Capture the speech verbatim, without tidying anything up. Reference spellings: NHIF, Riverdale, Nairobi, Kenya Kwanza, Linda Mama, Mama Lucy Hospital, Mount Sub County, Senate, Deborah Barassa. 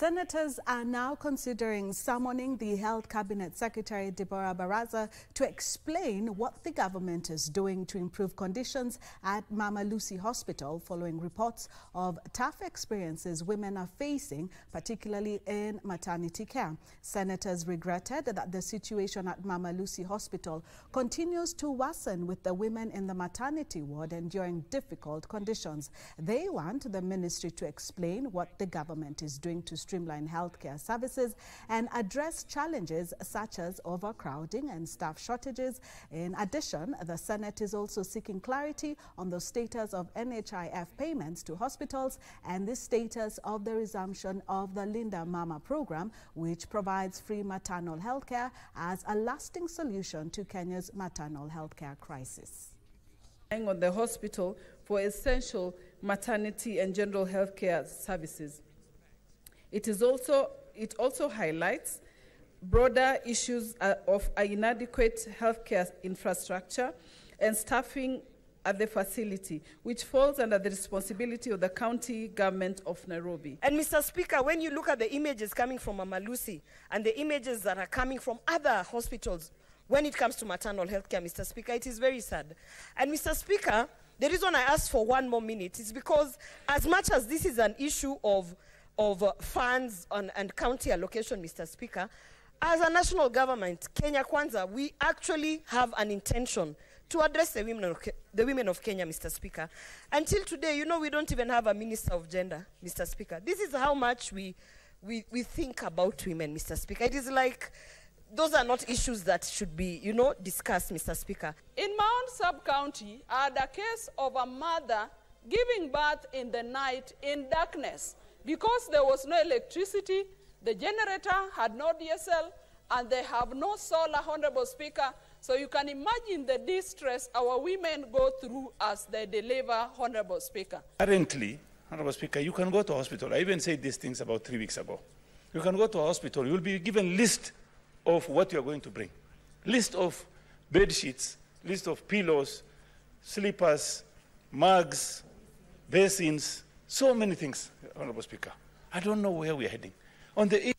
Senators are now considering summoning the Health Cabinet Secretary Deborah Barassa to explain what the government is doing to improve conditions at Mama Lucy Hospital following reports of tough experiences women are facing, particularly in maternity care. Senators regretted that the situation at Mama Lucy Hospital continues to worsen, with the women in the maternity ward enduring difficult conditions. They want the ministry to explain what the government is doing to streamline healthcare services and address challenges such as overcrowding and staff shortages. In addition, the Senate is also seeking clarity on the status of N H I F payments to hospitals and the status of the resumption of the Linda Mama program, which provides free maternal healthcare as a lasting solution to Kenya's maternal healthcare crisis. On the hospital for essential maternity and general healthcare services. It is also it also highlights broader issues of inadequate healthcare infrastructure and staffing at the facility, which falls under the responsibility of the county government of Nairobi. And Mister Speaker, when you look at the images coming from Mama Lucy and the images that are coming from other hospitals when it comes to maternal healthcare, Mister Speaker, it is very sad. And Mister Speaker, the reason I asked for one more minute is because as much as this is an issue of of uh, funds on, and county allocation, Mister Speaker, as a national government, Kenya Kwanza, we actually have an intention to address the women of, the women of Kenya, Mister Speaker. Until today, you know, we don't even have a minister of gender, Mister Speaker. This is how much we, we, we think about women, Mister Speaker. It is like, those are not issues that should be, you know, discussed, Mister Speaker. In Mount Sub County, I had a case of a mother giving birth in the night in darkness, because there was no electricity, the generator had no D S L, and they have no solar, Honorable Speaker. So you can imagine the distress our women go through as they deliver, Honorable Speaker. Currently, Honorable Speaker, you can go to a hospital. I even said these things about three weeks ago. You can go to a hospital. You'll be given list of what you're going to bring. List of bed sheets, list of pillows, slippers, mugs, basins, so many things, Honorable Speaker. I don't know where we are heading. On the